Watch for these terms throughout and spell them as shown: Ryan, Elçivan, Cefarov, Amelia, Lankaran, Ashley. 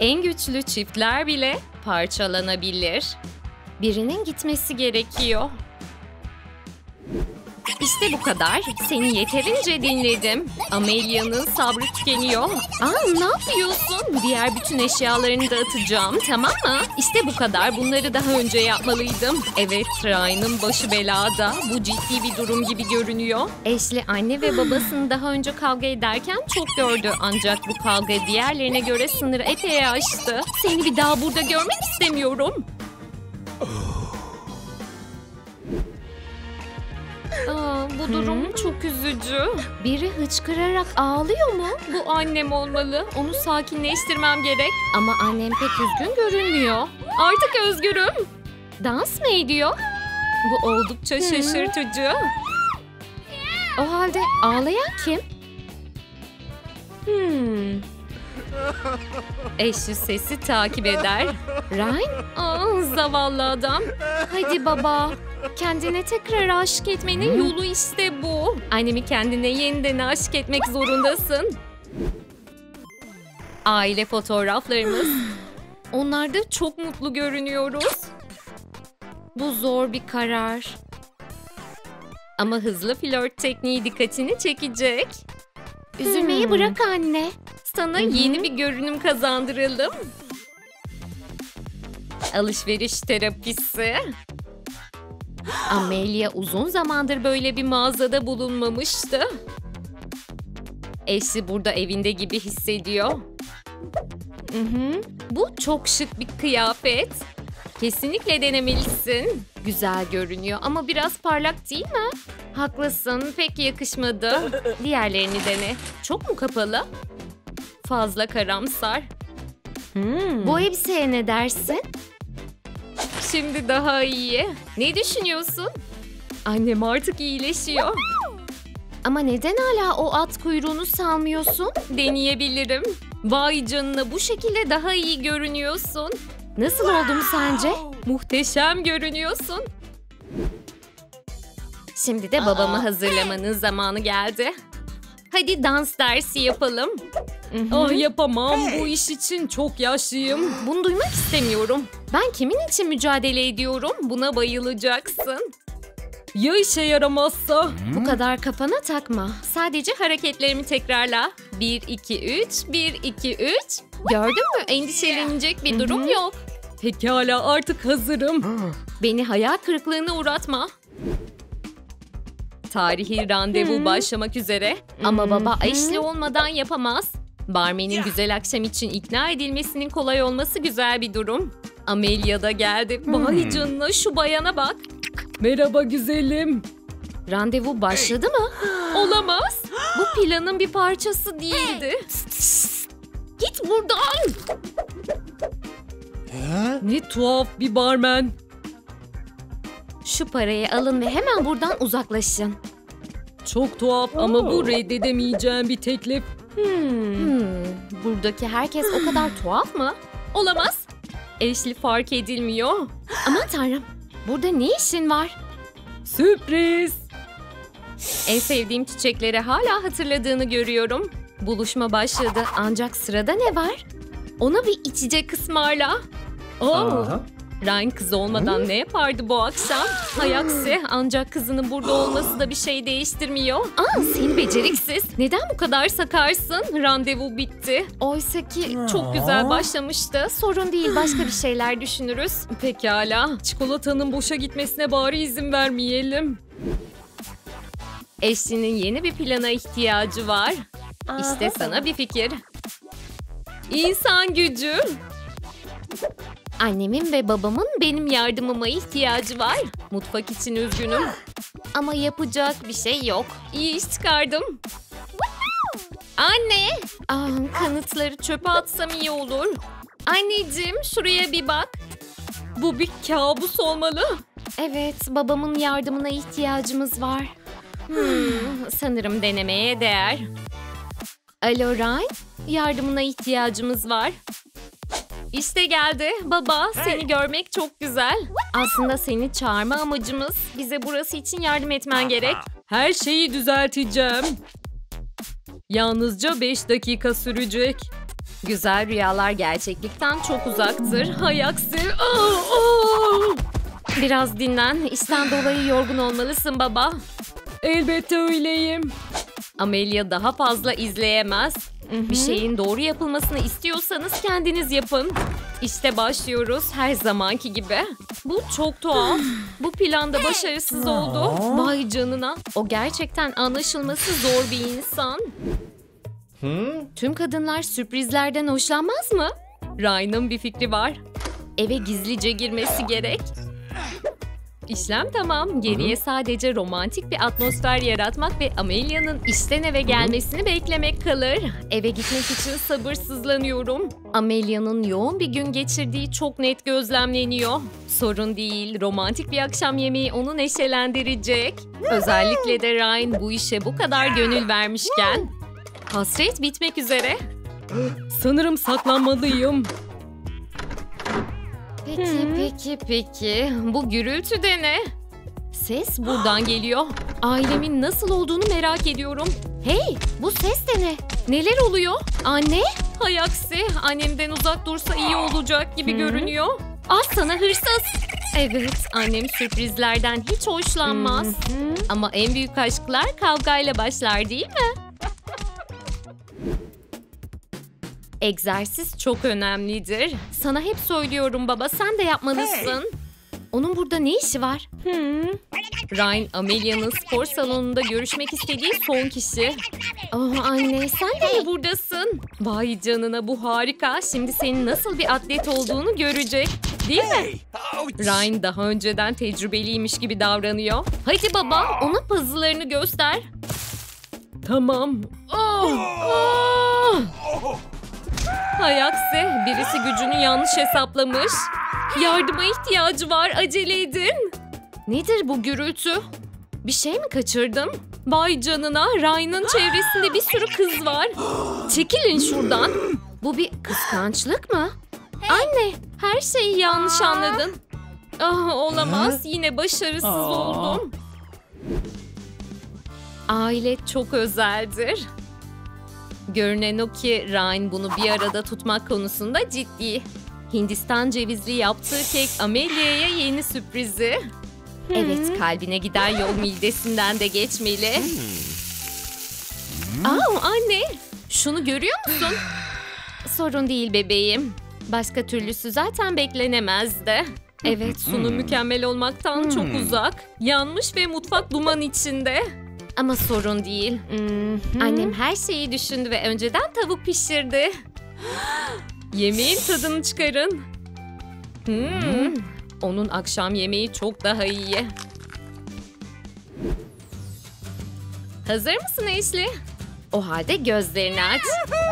En güçlü çiftler bile parçalanabilir. Birinin gitmesi gerekiyor. İşte bu kadar. Seni yeterince dinledim. Amelia'nın sabrı tükeniyor. Aa, ne yapıyorsun? Diğer bütün eşyalarını da atacağım, tamam mı? İşte bu kadar. Bunları daha önce yapmalıydım. Evet, Ryan'ın başı belada. Bu ciddi bir durum gibi görünüyor. Ashley anne ve babasını daha önce kavga ederken çok gördü. Ancak bu kavga diğerlerine göre sınırı epey aştı. Seni bir daha burada görmek istemiyorum. Bu durum çok üzücü. Biri hıçkırarak ağlıyor mu? Bu annem olmalı. Onu sakinleştirmem gerek. Ama annem pek üzgün görünmüyor. Artık özgürüm. Dans mı ediyor? Bu oldukça şaşırtıcı. O halde ağlayan kim? Eşi sesi takip eder. Ryan? Zavallı adam. Hadi baba. Kendine tekrar aşık etmenin yolu işte bu. Annemi kendine yeniden aşık etmek zorundasın. Aile fotoğraflarımız. Onlarda çok mutlu görünüyoruz. Bu zor bir karar. Ama hızlı flört tekniği dikkatini çekecek. Üzülmeyi bırak anne. Sana yeni bir görünüm kazandıralım. Alışveriş terapisi. Amelia uzun zamandır böyle bir mağazada bulunmamıştı. Eşi burada evinde gibi hissediyor. Bu çok şık bir kıyafet. Kesinlikle denemelisin. Güzel görünüyor ama biraz parlak değil mi? Haklısın, pek yakışmadı. Diğerlerini dene. Çok mu kapalı? Fazla karamsar. Bu elbiseye ne dersin? Şimdi daha iyi. Ne düşünüyorsun? Annem artık iyileşiyor. Ama neden hala o at kuyruğunu salmıyorsun? Deneyebilirim. Vay canına, bu şekilde daha iyi görünüyorsun. Nasıl oldum sence? Muhteşem görünüyorsun. Şimdi de babamı hazırlamanın zamanı geldi. Hadi dans dersi yapalım. Yapamam. Bu iş için çok yaşlıyım. Bunu duymak istemiyorum. Ben kimin için mücadele ediyorum? Buna bayılacaksın. Ya işe yaramazsa? Bu kadar kafana takma. Sadece hareketlerimi tekrarla. 1, 2, 3, 1, 2, 3. Gördün mü? Endişelenecek bir durum yok. Pekala, artık hazırım. Beni hayal kırıklığına uğratma. Tarihi randevu başlamak üzere. Ama baba Ashley olmadan yapamaz. Barmenin güzel akşam için ikna edilmesinin kolay olması güzel bir durum. Amelia da geldi. Vay canına, şu bayana bak. Merhaba güzelim. Randevu başladı mı? Olamaz. Bu planın bir parçası değildi. Git buradan. Ne tuhaf bir barmen. Şu parayı alın ve hemen buradan uzaklaşın. Çok tuhaf ama bu reddedemeyeceğim bir teklif. Buradaki herkes o kadar tuhaf mı? Olamaz. Ashley fark edilmiyor. Aman tanrım. Burada ne işin var? Sürpriz. En sevdiğim çiçekleri hala hatırladığını görüyorum. Buluşma başladı. Ancak sırada ne var? Ona bir içecek ısmarla. Ryan kızı olmadan ne yapardı bu akşam? Hay aksi, ancak kızının burada olması da bir şey değiştirmiyor. Aa, seni beceriksiz. Neden bu kadar sakarsın? Randevu bitti. Oysa ki çok güzel başlamıştı. Sorun değil, başka bir şeyler düşünürüz. Pekala. Çikolatanın boşa gitmesine bari izin vermeyelim. Ashley'nin yeni bir plana ihtiyacı var. İşte sana bir fikir. İnsan gücü. Annemin ve babamın benim yardımıma ihtiyacı var. Mutfak için üzgünüm. Ama yapacak bir şey yok. İyi iş çıkardım. Anne! Kanıtları çöpe atsam iyi olur. Anneciğim, şuraya bir bak. Bu bir kabus olmalı. Evet, babamın yardımına ihtiyacımız var. Sanırım denemeye değer. Alo Ryan, yardımına ihtiyacımız var. İşte geldi. Baba, seni görmek çok güzel. Aslında seni çağırma amacımız. Bize burası için yardım etmen gerek. Her şeyi düzelteceğim. Yalnızca 5 dakika sürecek. Güzel rüyalar gerçeklikten çok uzaktır. Hay aksi. Biraz dinlen. İşten dolayı yorgun olmalısın baba. Elbette öyleyim. Amelia daha fazla izleyemez. Bir şeyin doğru yapılmasını istiyorsanız kendiniz yapın. İşte başlıyoruz her zamanki gibi. Bu çok tuhaf. Bu planda başarısız oldu. Vay canına. O gerçekten anlaşılması zor bir insan. Tüm kadınlar sürprizlerden hoşlanmaz mı? Ryan'ın bir fikri var. Eve gizlice girmesi gerek. İşlem tamam. Geriye sadece romantik bir atmosfer yaratmak ve Amelia'nın işten eve gelmesini beklemek kalır. Eve gitmek için sabırsızlanıyorum. Amelia'nın yoğun bir gün geçirdiği çok net gözlemleniyor. Sorun değil. Romantik bir akşam yemeği onu neşelendirecek. Özellikle de Ryan bu işe bu kadar gönül vermişken. Hasret bitmek üzere. Sanırım saklanmalıyım. Peki. Bu gürültü de ne? Ses buradan geliyor. Ailemin nasıl olduğunu merak ediyorum. Hey, bu ses de ne? Neler oluyor? Anne? Hay aksi. Annemden uzak dursa iyi olacak gibi görünüyor. Al sana hırsız. Evet, annem sürprizlerden hiç hoşlanmaz. Ama en büyük aşklar kavgayla başlar değil mi? Egzersiz çok önemlidir. Sana hep söylüyorum baba, sen de yapmalısın. Onun burada ne işi var? Ryan, Amelia'nın spor salonunda görüşmek istediği son kişi. Oh anne, sen de mi buradasın? Vay canına, bu harika. Şimdi senin nasıl bir atlet olduğunu görecek. Değil mi? Ryan daha önceden tecrübeliymiş gibi davranıyor. Hadi baba, ona puzzle'larını göster. Tamam. Hay aksi, birisi gücünü yanlış hesaplamış. Yardıma ihtiyacı var, acele edin. Nedir bu gürültü? Bir şey mi kaçırdım? Vay canına, Ryan'ın çevresinde bir sürü kız var. Çekilin şuradan. Bu bir kıskançlık mı? Anne, her şeyi yanlış anladın. Ah, olamaz, yine başarısız oldum. Aile çok özeldir. Görünen o ki Ryan bunu bir arada tutmak konusunda ciddi. Hindistan cevizli yaptığı kek Amelia'ya yeni sürprizi. Evet, kalbine giden yol midesinden de geçmeli. Aa, anne, şunu görüyor musun? Sorun değil bebeğim. Başka türlüsü zaten beklenemezdi. Evet, sunum mükemmel olmaktan çok uzak. Yanmış ve mutfak duman içinde. Ama sorun değil. Annem her şeyi düşündü ve önceden tavuk pişirdi. Yemeğin tadını çıkarın. Onun akşam yemeği çok daha iyi. Hazır mısın Ashley? O halde gözlerini aç.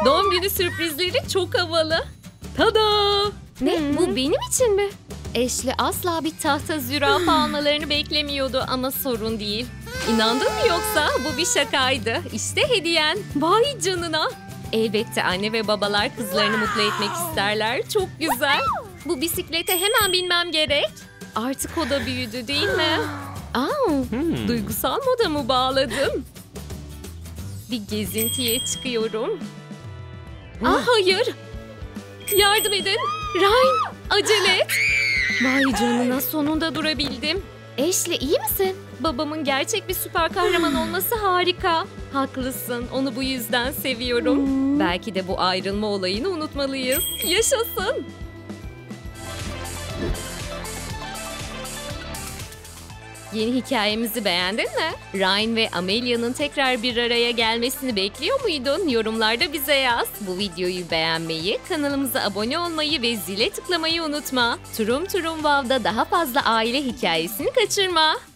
Doğum günü sürprizleri çok havalı. Tada! Ne? Bu benim için mi? Ashley asla bir tahta zürafa almalarını beklemiyordu ama sorun değil. İnandın mı yoksa? Bu bir şakaydı. İşte hediyen. Vay canına. Elbette anne ve babalar kızlarını mutlu etmek isterler. Çok güzel. Bu bisiklete hemen binmem gerek. Artık o da büyüdü değil mi? Duygusal modamı bağladım. Bir gezintiye çıkıyorum. Hayır. Yardım edin. Ryan, acele et. Vay canına, sonunda durabildim. Ashley, iyi misin? Babamın gerçek bir süper kahraman olması harika. Haklısın, onu bu yüzden seviyorum. Belki de bu ayrılma olayını unutmalıyız. Yaşasın. Yeni hikayemizi beğendin mi? Ryan ve Amelia'nın tekrar bir araya gelmesini bekliyor muydun? Yorumlarda bize yaz. Bu videoyu beğenmeyi, kanalımıza abone olmayı ve zile tıklamayı unutma. Turum Turum Wow'da daha fazla aile hikayesini kaçırma.